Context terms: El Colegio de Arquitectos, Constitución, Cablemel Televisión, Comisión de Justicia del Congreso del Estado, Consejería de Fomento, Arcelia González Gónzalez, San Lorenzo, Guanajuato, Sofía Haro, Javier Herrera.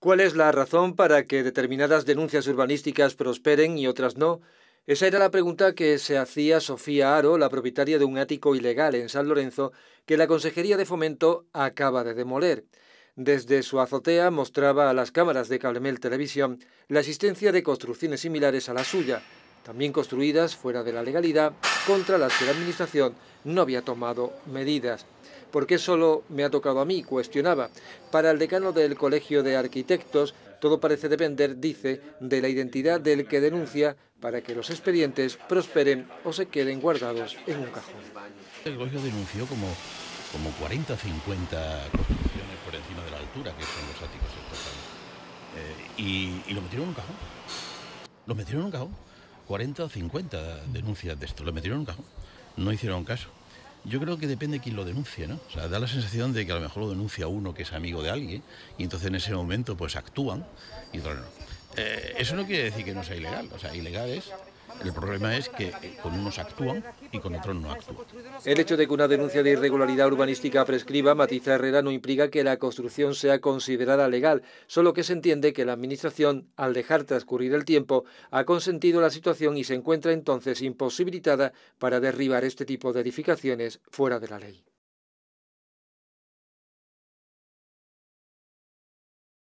¿Cuál es la razón para que determinadas denuncias urbanísticas prosperen y otras no? Esa era la pregunta que se hacía Sofía Haro, la propietaria de un ático ilegal en San Lorenzo, que la Consejería de Fomento acaba de demoler. Desde su azotea mostraba a las cámaras de Cablemel Televisión la existencia de construcciones similares a la suya, también construidas fuera de la legalidad, contra las que la Administración no había tomado medidas. ¿Por qué solo me ha tocado a mí?, cuestionaba. Para el decano del Colegio de Arquitectos, todo parece depender, dice, de la identidad del que denuncia para que los expedientes prosperen o se queden guardados en un cajón. El colegio denunció como 40 o 50 construcciones por encima de la altura, que son los áticos estos, y lo metieron en un cajón. Lo metieron en un cajón. 40 o 50 denuncias de esto, lo metieron en un cajón. No hicieron caso. Yo creo que depende de quién lo denuncie, ¿no? O sea, da la sensación de que a lo mejor lo denuncia uno que es amigo de alguien y entonces en ese momento pues actúan y otros no. Eso no quiere decir que no sea ilegal, o sea, ilegal es... El problema es que con unos actúan y con otros no actúan. El hecho de que una denuncia de irregularidad urbanística prescriba, matiza Herrera, no implica que la construcción sea considerada legal, solo que se entiende que la Administración, al dejar transcurrir el tiempo, ha consentido la situación y se encuentra entonces imposibilitada para derribar este tipo de edificaciones fuera de la ley.